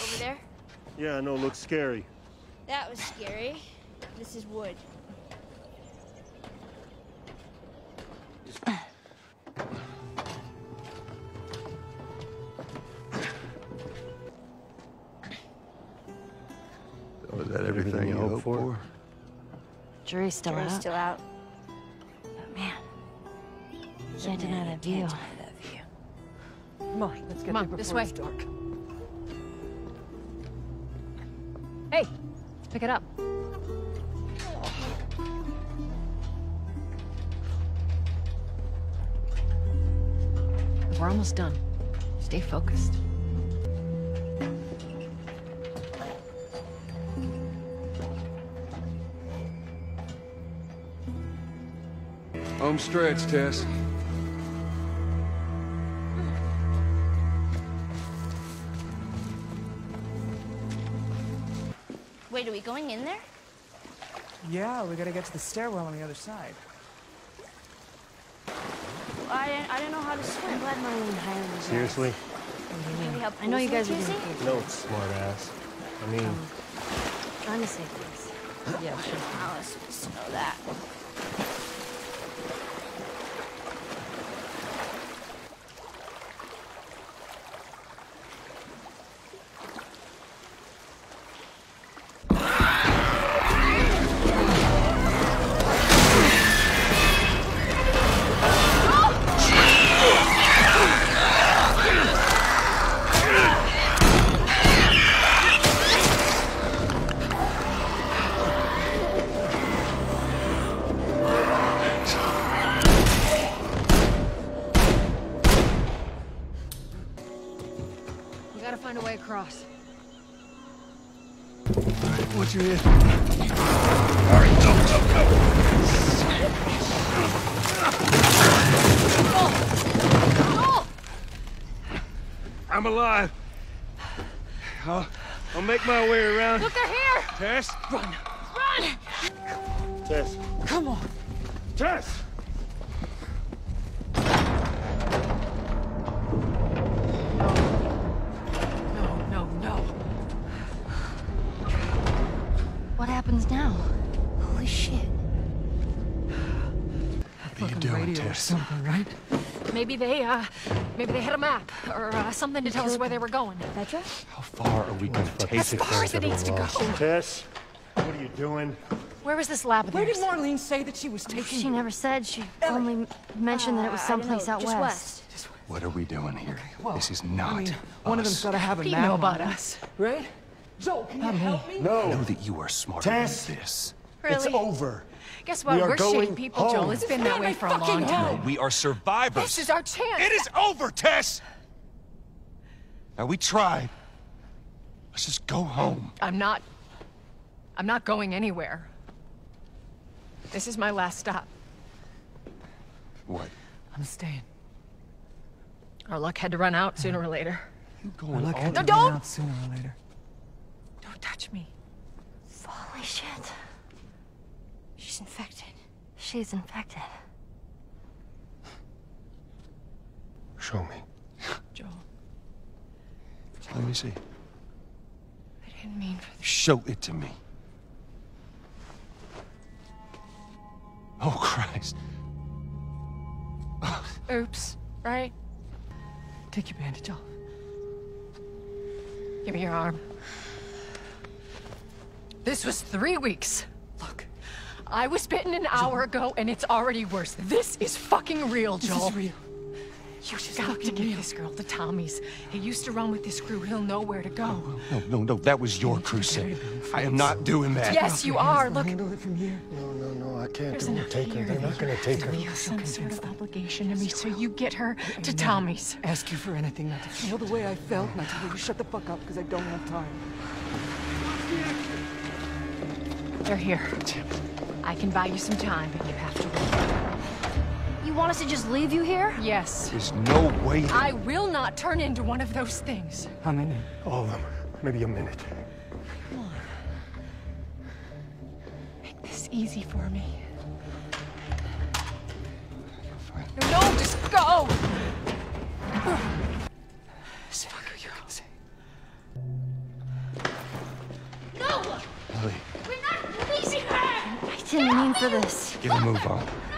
Over there? Yeah, I know. Looks scary. That was scary. This is wood. Was that everything you hoped for? Jury's still out. Jury's still out. But man, you can't deny that view. Come on, let's get there before it's dark. Hey, let's pick it up. We're almost done. Stay focused. Home stretch, Tess. Wait, are we going in there? Yeah, we gotta get to the stairwell on the other side. I didn't know how to swim. I'm glad Marlene hired me. Seriously? Maybe I know you guys are doing it. No, smart ass. I mean... trying to save things. Yeah, sure. Alice supposed to know that. I'm alive. I'll make my way around. Look, they're here! Tess! Run! Run! Tess! Come on! Tess! No, no, no. What happens now? Holy shit. What are you doing, Tess? Right? Maybe they had a map or something to tell us where they were going. Petra? How far are we going to take this? As far as it needs to go. Tess, what are you doing? Where was this lab? Where did Marlene say that she was taking? She never said. She only mentioned that it was someplace out west. Just west. What are we doing here? Okay, well, this is not us. One of them's got to have a map. You know about us, right? Joel, can you help me? No. I know that you are smarter than this. Really? It's over. Guess what? We're shitty people, home. Joel. It's been that way for a long time. No, we are survivors. This is our chance. It is over, Tess! Now, we tried. Let's just go home. I'm not going anywhere. This is my last stop. What? I'm staying. Our luck had to run out sooner or later. You go on. No, don't! Run out sooner or later. Don't touch me. Holy shit. She's infected. She's infected. Show me. Joel. Let me see. I didn't mean for this. Show it to me. Oh, Christ. Oops, right? Take your bandage off. Give me your arm. This was 3 weeks. Look. I was bitten an hour ago, and it's already worse. This is fucking real, Joel. This is real. You just got to get this girl to Tommy's. He used to run with this crew. He'll know where to go. No, no, no. That was your crusade. I am not doing that. Yes, you are. Look. Handle it from here. No, no, no. I can't do it. Take her. They're not going to take her. You have some sort of obligation to me, so you get her to Tommy's. Ask you for anything, not to feel the way I felt, and I tell you to shut the fuck up because I don't have time. They're here. I can buy you some time, but you have to wait. You want us to just leave you here? Yes. There's no way. I will not turn into one of those things. How many? All of them. Maybe a minute. Come on. Make this easy for me. No, no, just go! This fucker, you're insane. Ellie. We're not releasing her! I didn't mean for this. Get a move on.